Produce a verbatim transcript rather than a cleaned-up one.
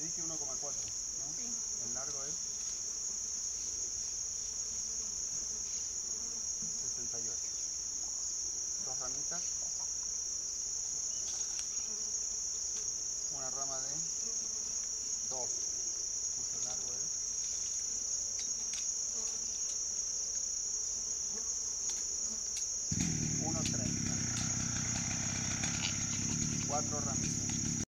Te dije uno coma cuatro, ¿no? Sí. El largo es sesenta y ocho. Dos ramitas. Una rama de dos. Mucho largo es. uno treinta. Cuatro ramitas.